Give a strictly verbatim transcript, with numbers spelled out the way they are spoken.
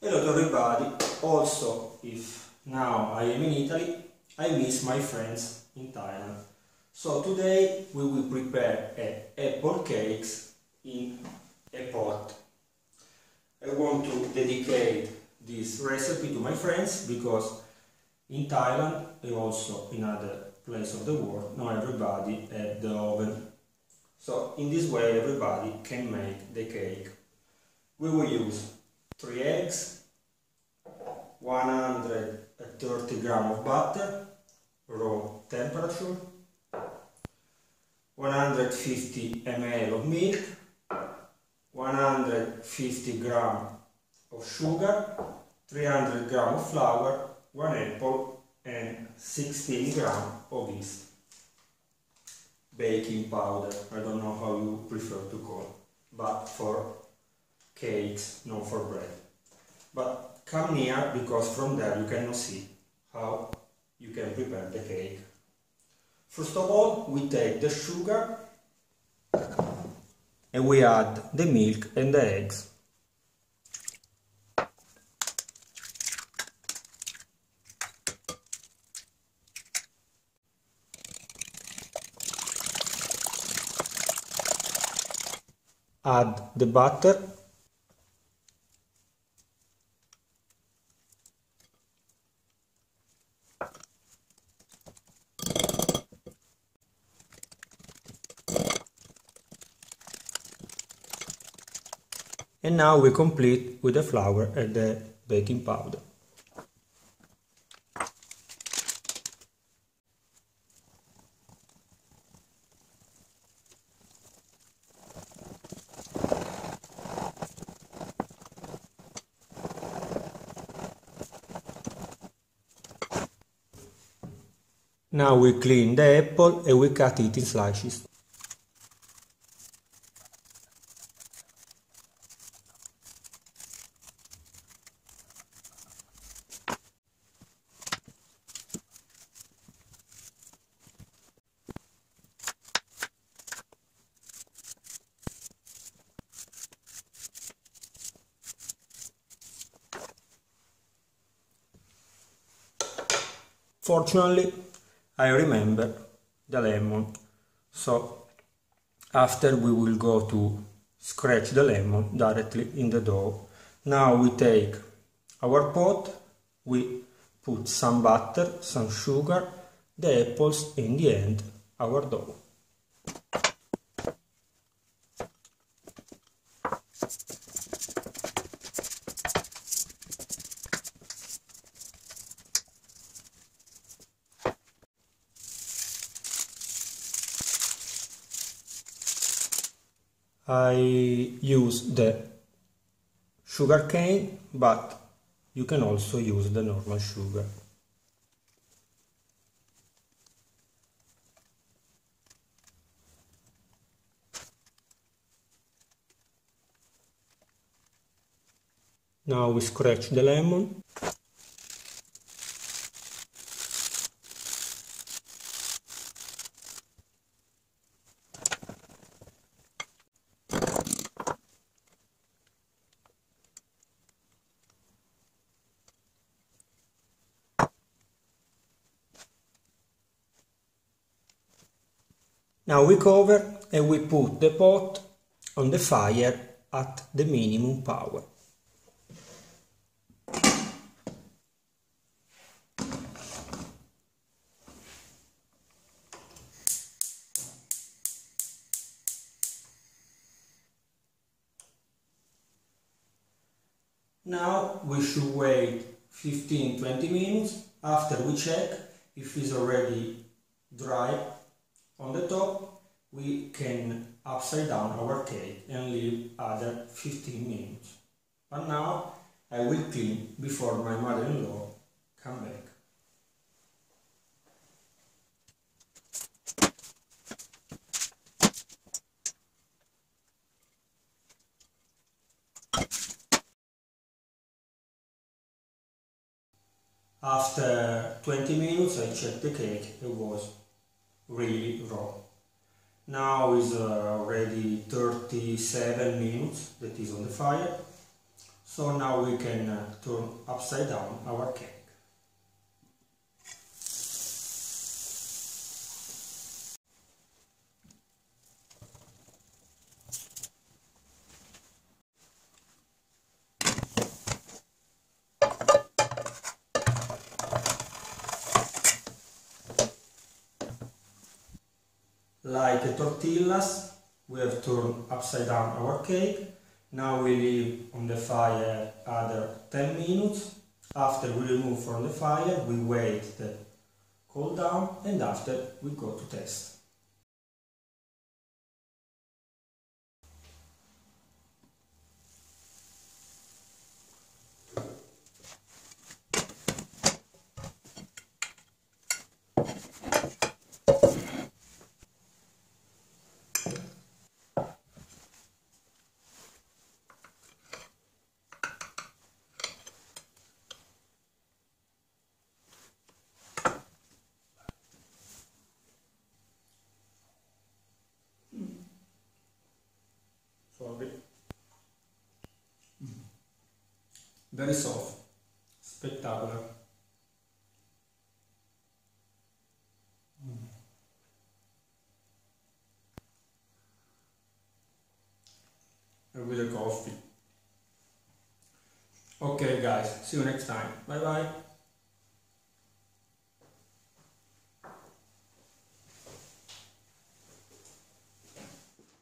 Hello to everybody. Also, if now I am in Italy, I miss my friends in Thailand. So today we will prepare a apple cakes in a pot. I want to dedicate this recipe to my friends because in Thailand and also in other places of the world not everybody has the oven. So in this way everybody can make the cake. We will use three eggs, one hundred thirty grams of butter, raw temperature, one hundred fifty milliliters of milk, one hundred fifty grams of sugar, three hundred grams of flour, one apple and sixteen grams of yeast. Baking powder, I don't know how you prefer to call it, but for cakes, not for bread. But come near because from there you cannot see how you can prepare the cake. First of all, we take the sugar and we add the milk and the eggs. Add the butter and now we complete with the flour and the baking powder. Now we clean the apple and we cut it in slices. Fortunately, I remember the lemon, so after we will go to scratch the lemon directly in the dough. Now we take our pot, we put some butter, some sugar, the apples, in the end our dough. I use the sugar cane, but you can also use the normal sugar. Now we scratch the lemon. Now we cover and we put the pot on the fire at the minimum power. Now we should wait fifteen to twenty minutes after we check if it's already dry. On the top we can upside down our cake and leave other fifteen minutes. But now I will clean before my mother-in-law comes back. After twenty minutes I checked the cake, it was really raw. Now is uh, already thirty-seven minutes that is on the fire, So now we can uh, turn upside down our cake. Like tortillas, we have turned upside down our cake. Now we leave on the fire another ten minutes. After we remove from the fire, we wait the cool down, and after we go to test. Very soft, spectacular. Mm. And with a coffee. Okay guys, see you next time. Bye bye.